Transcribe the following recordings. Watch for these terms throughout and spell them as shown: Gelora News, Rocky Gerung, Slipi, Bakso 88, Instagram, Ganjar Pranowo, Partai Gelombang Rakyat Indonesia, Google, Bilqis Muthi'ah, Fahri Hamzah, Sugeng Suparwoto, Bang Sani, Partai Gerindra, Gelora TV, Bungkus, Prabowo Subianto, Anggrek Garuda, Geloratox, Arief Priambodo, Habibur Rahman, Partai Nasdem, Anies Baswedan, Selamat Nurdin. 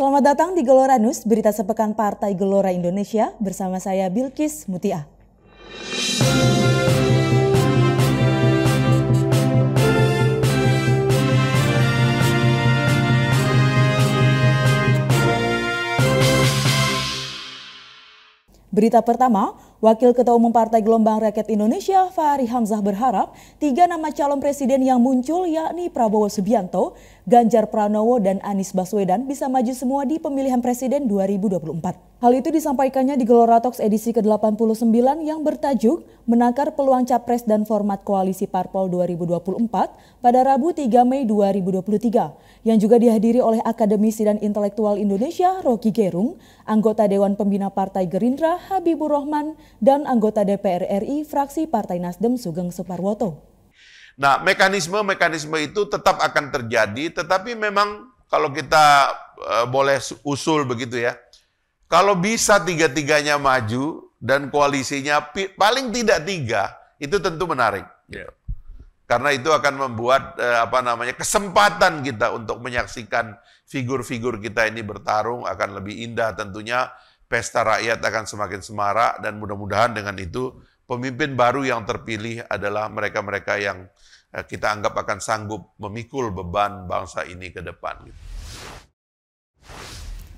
Selamat datang di Gelora News, berita sepekan Partai Gelora Indonesia bersama saya Bilqis Muthi'ah. Berita pertama, Wakil Ketua Umum Partai Gelombang Rakyat Indonesia Fahri Hamzah berharap tiga nama calon presiden yang muncul yakni Prabowo Subianto, Ganjar Pranowo, dan Anies Baswedan bisa maju semua di pemilihan presiden 2024. Hal itu disampaikannya di Geloratox edisi ke-89 yang bertajuk Menakar Peluang Capres dan Format Koalisi Parpol 2024 pada Rabu 3 Mei 2023 yang juga dihadiri oleh akademisi dan intelektual Indonesia Rocky Gerung, anggota Dewan Pembina Partai Gerindra Habibur Rahman, dan anggota DPR RI fraksi Partai Nasdem Sugeng Suparwoto. Nah, mekanisme itu tetap akan terjadi, tetapi memang kalau kita boleh usul begitu ya, kalau bisa tiga-tiganya maju dan koalisinya paling tidak tiga, itu tentu menarik. Yeah. Karena itu akan membuat kesempatan kita untuk menyaksikan figur-figur kita ini bertarung akan lebih indah tentunya. Pesta rakyat akan semakin semarak dan mudah-mudahan dengan itu pemimpin baru yang terpilih adalah mereka-mereka yang kita anggap akan sanggup memikul beban bangsa ini ke depan.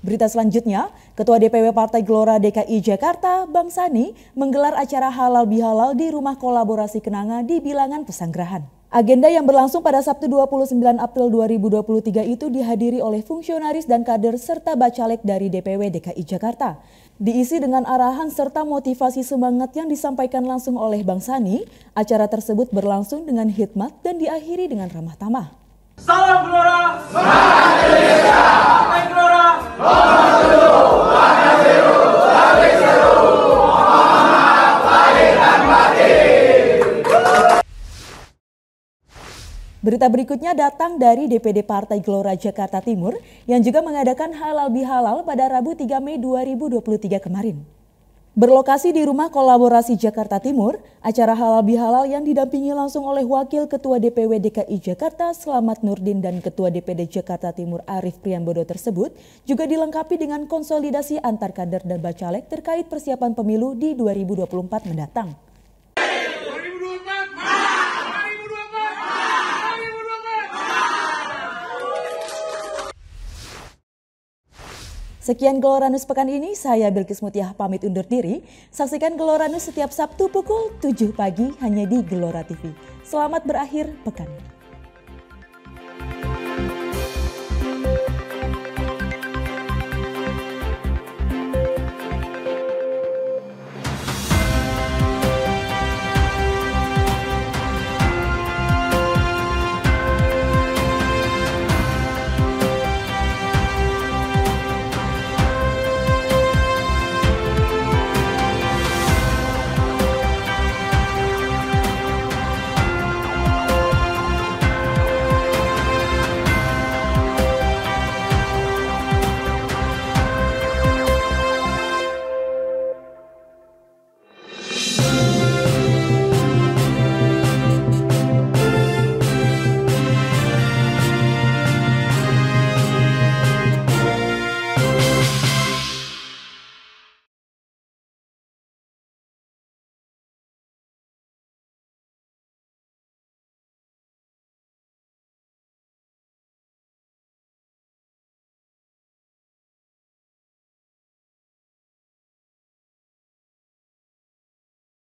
Berita selanjutnya, Ketua DPW Partai Gelora DKI Jakarta, Bang Sani, menggelar acara halal bihalal di Rumah Kolaborasi Kenanga di Bilangan Pesanggerahan. Agenda yang berlangsung pada Sabtu 29 April 2023 itu dihadiri oleh fungsionaris dan kader serta bacalek dari DPW DKI Jakarta. Diisi dengan arahan serta motivasi semangat yang disampaikan langsung oleh Bang Sani, acara tersebut berlangsung dengan hikmat dan diakhiri dengan ramah tamah. Salam Gelora! Salam Indonesia! Salam Gelora! Berita berikutnya datang dari DPD Partai Gelora Jakarta Timur yang juga mengadakan halal bihalal pada Rabu 3 Mei 2023 kemarin. Berlokasi di Rumah Kolaborasi Jakarta Timur, acara halal bihalal yang didampingi langsung oleh Wakil Ketua DPW DKI Jakarta Selamat Nurdin dan Ketua DPD Jakarta Timur Arief Priambodo tersebut juga dilengkapi dengan konsolidasi antar kader dan bacalek terkait persiapan pemilu di 2024 mendatang. Sekian Gelora News pekan ini, saya Bilqis Muthi'ah pamit undur diri. Saksikan Gelora News setiap Sabtu pukul 7 pagi hanya di Gelora TV. Selamat berakhir pekan.